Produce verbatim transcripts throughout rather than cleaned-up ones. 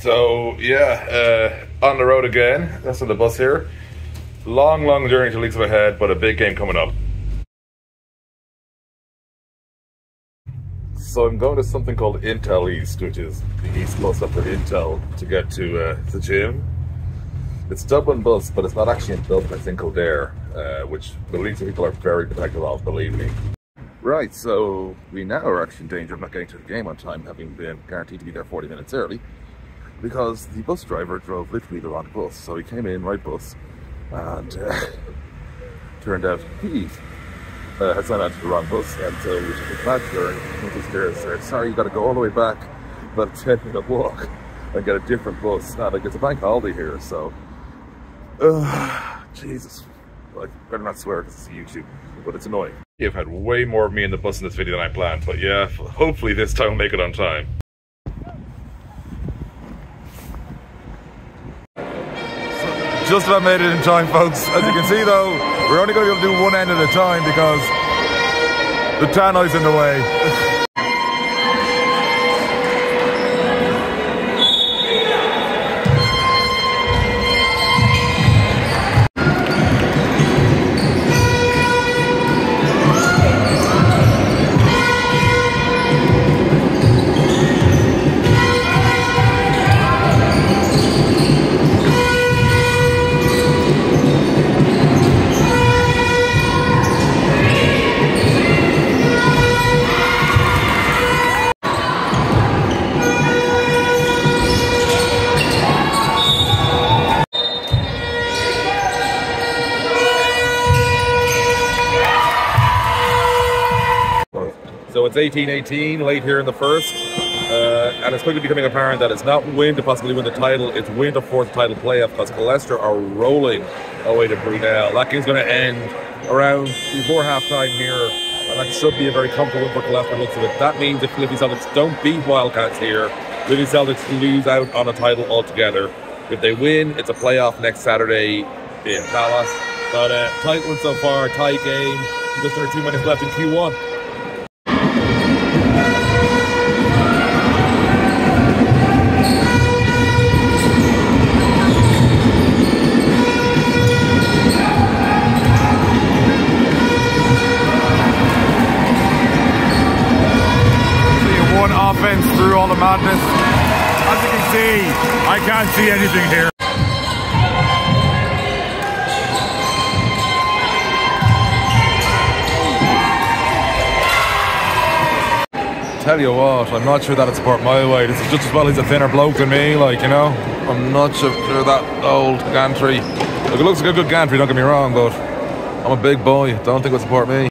So yeah, uh, on the road again. That's on the bus here. Long, long journey to Leagues of Ahead, but a big game coming up. So I'm going to something called Intel East, which is the East bus up for Intel to get to uh, the gym. It's Dublin bus, but it's not actually in Dublin, it's in Kildare, uh, which the Leeds people are very protective of, believe me. Right, so we now are actually in danger of not getting to the game on time, having been guaranteed to be there forty minutes early, because the bus driver drove literally the wrong bus. So he came in, right bus, and uh, turned out he uh, had signed on to the wrong bus, and so we took a bad turn, went upstairs, said, sorry, you gotta go all the way back, about a ten minute walk, and get a different bus. Now, like, it's a bank holiday here, so. Uh, Jesus, I better not swear because it's YouTube, but it's annoying. You've had way more of me in the bus in this video than I planned, but yeah, hopefully this time I'll make it on time. Just about made it in time, folks. As you can see though, we're only going to be able to do one end at a time because the tannoy's in the way. So it's eighteen eighteen, late here in the first, uh, and it's quickly becoming apparent that it's not win to possibly win the title, it's win to force the title playoff because Galester are rolling away to Brunel. That game's going to end around before halftime here, and that should be a very comfortable win for Galester looks of it. That means if Liffey Celtics don't beat Wildcats here, Liffey Celtics lose out on a title altogether. If they win, it's a playoff next Saturday in Palace. But a uh, tight one so far, tight game, just under two minutes left in Q one. Madness. As you can see, I can't see anything here. Tell you what, I'm not sure that'd support my way. This is just as well he's a thinner bloke than me, like, you know. I'm not sure that old gantry. Look, it looks like a good gantry, don't get me wrong, but I'm a big boy. Don't think it would support me.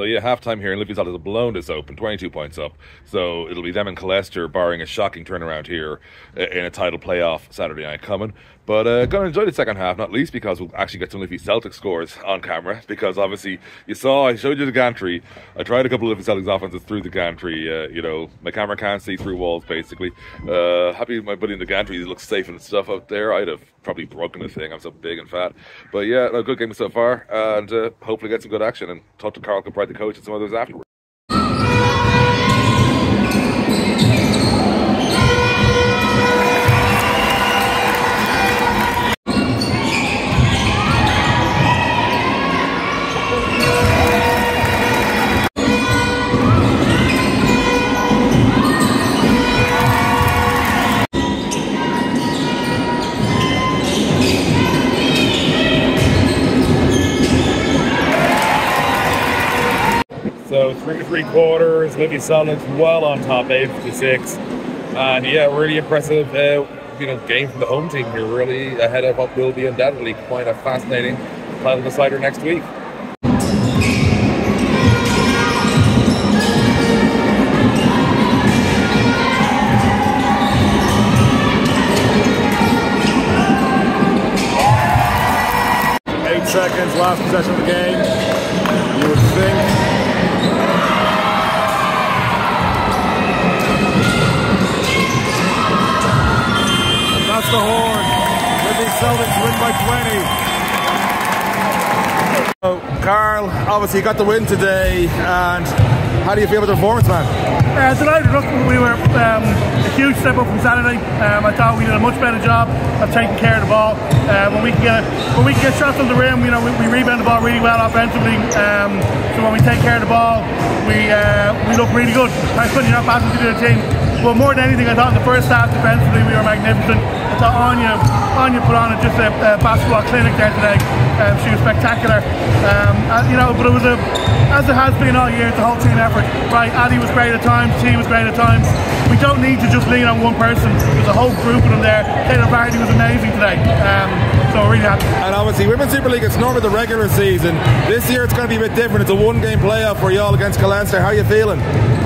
So yeah, halftime here, and Liffey Celtics have blown this open, twenty-two points up. So it'll be them and Colchester, barring a shocking turnaround here in a title playoff Saturday night coming. But uh, going to enjoy the second half, not least because we'll actually get some Liffey Celtics scores on camera. Because obviously, you saw, I showed you the gantry. I tried a couple of Liffey Celtics offenses through the gantry. Uh, you know, my camera can't see through walls, basically. Uh, happy my buddy in the gantry looks safe and stuff out there. I'd have probably broken the thing. I'm so big and fat. But yeah, no, good game so far. And uh, hopefully get some good action. And talk to Carl Capright, the coach, and some others afterwards. So three to three quarters, Liffey Celtics well on top, eight to six, and yeah, really impressive, uh, you know, game from the home team here. Really ahead of what will be undoubtedly quite a fascinating title decider next week. Eight seconds. Lions, last possession of the game, you would think. The horn. Liffey Celtics win by twenty. So, Carl, obviously you got the win today, and how do you feel about the performance, man? Uh, delighted. Look, we were um, a huge step up from Saturday. Um, I thought we did a much better job of taking care of the ball. Uh, when we can get a, when we can get shots on the rim, you know, we, we rebound the ball really well offensively. Um, so when we take care of the ball, we uh, we look really good. Thankfully, you're not passing to the other team. But more than anything, I thought in the first half defensively we were magnificent. I thought Anya, Anya put on a, just a, a basketball clinic there today. Um, she was spectacular. Um, and, you know, but it was a, as it has been all year, it's a whole team effort. Right, Addy was great at times, T was great at times. We don't need to just lean on one person. There's a whole group of them there. Taylor Bardi was amazing today. Um, so we're really happy. And obviously, Women's Super League, it's normally the regular season. This year it's going to be a bit different. It's a one-game playoff for you all against Colancer. How are you feeling?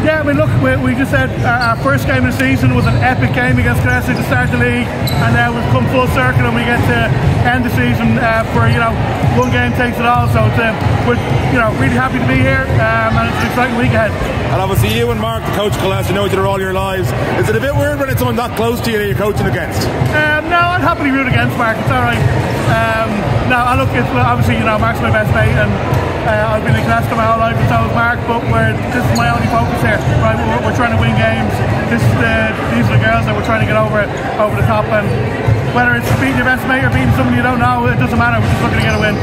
Yeah, I mean, look, we, we just said our, our first game of the season was an epic game against Galester to start the league, and now uh, we've come full circle and we get to end the season uh, for, you know, one game takes it all. So it's, uh, we're, you know, really happy to be here, um, and it's an exciting week ahead. And obviously you and Mark, the coach of Galester, know each other all your lives. Is it a bit weird when it's someone not close to you that you're coaching against? Um, no, I'd happily root against Mark, it's alright. Um, no, I look, it's, obviously, you know, Mark's my best mate, and Uh, I've been in Glasgow my whole life, and so is Mark, but we're, this is my only focus here. Right? We're, we're trying to win games. This is the, these are the girls that we're trying to get over over the top, and whether it's beating your best mate or beating someone you don't know, it doesn't matter. We're just looking to get a win.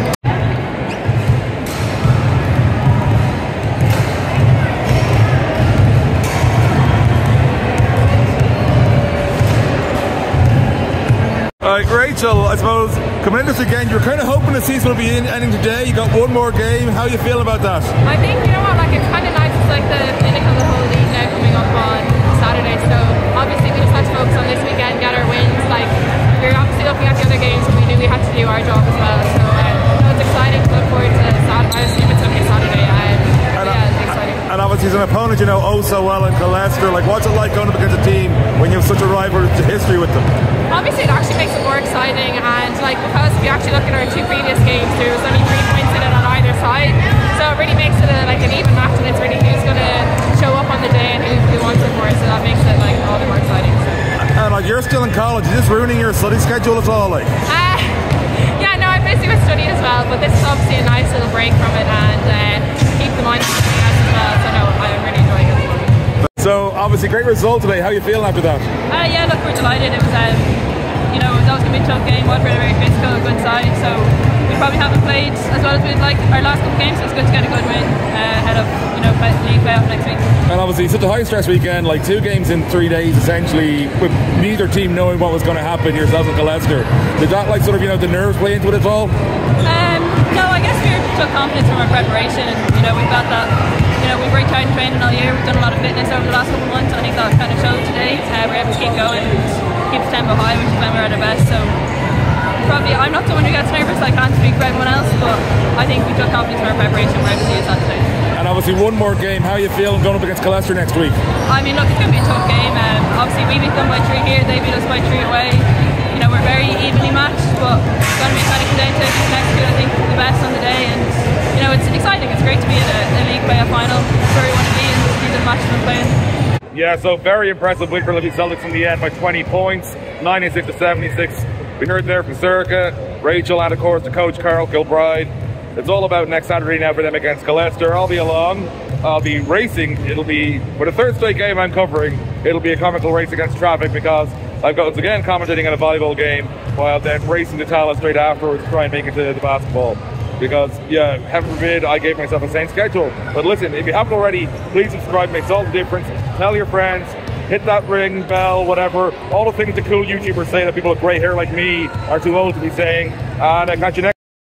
All right, Rachel, I suppose, coming into this weekend, you're kind of hoping the season will be ending today. You got one more game. How do you feel about that? I think, you know what, like, it's kind of nice. It's like the clinic of the whole league now coming up on Saturday, so obviously we just have to focus on this weekend, get our wins. Like, we were obviously looking at the other games, but we knew we had to do our job as well, so uh, no, it's exciting to look forward to Saturday. I assume it's okay Saturday, and, and yeah, it's exciting. And obviously, as an opponent, you know oh so well in Galester, like, what's it like going up against a team when you have such a rival history with them? Obviously, it actually makes it more exciting, and like because we actually look at our two previous games, there was only three points in it on either side, so it really makes it a, like an even match, and it's really who's going to show up on the day and who, who wants it more, so that makes it like all the more exciting. So. And like you're still in college, is this ruining your study schedule at all? Like, uh, yeah, no, I'm busy with study as well, but this is obviously a nice little break from it, and uh, keep the mind something else as well. So no, I'm really enjoying it. So obviously, great result today. How are you feeling after that? Uh, yeah, look, we're delighted. It was, um, you know, it was always a bit tough game. Waterford are very physical, good side. So we probably haven't played as well as we'd like our last couple of games. So it's good to get a good win uh, ahead of, you know, league playoff next week. And obviously, such a high-stress weekend. Like two games in three days, essentially, with neither team knowing what was going to happen. Yourselves and Galester. Did that, like, sort of, you know, the nerves play into it at all? Um, no, I guess we took confidence from our preparation, and you know, we've got that. You know, we've worked hard in training all year, we've done a lot of fitness over the last couple of months, and I think that kind of showed today. Uh, we're able to keep going, keep the tempo high, which is when we're at our best, so probably, I'm not someone who gets nervous, I can't speak for everyone else, but I think we took confidence from our preparation, we're able to use that today. And obviously one more game, how are you feeling going up against Colchester next week? I mean, look, it's going to be a tough game, um, obviously we beat them by three here, they beat us by three away, you know, we're very evenly matched, but it's going to be kind of contentious next week, I think, the best on the day, and you know, it's exciting. It's great to be in a, a league playoff final. It's where we want to be and these are the matches we're playing. Yeah, so very impressive win for Liffey Celtics in the end by twenty points, ninety-six to seventy-six. We heard there from Circa, Rachel, and of course the coach Carl Gilbride. It's all about next Saturday now for them against Galester. I'll be along. I'll be racing. It'll be for the third straight game I'm covering. It'll be a comical race against traffic because I've got once again commentating on a volleyball game while then racing to Tala straight afterwards to try and make it to the basketball. Because, yeah, heaven forbid, I gave myself a same schedule. But listen, if you haven't already, please subscribe, makes all the difference. Tell your friends, hit that ring, bell, whatever. All the things the cool YouTubers say that people with grey hair like me are too old to be saying. And I'll catch you next time.